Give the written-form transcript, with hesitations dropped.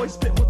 always been with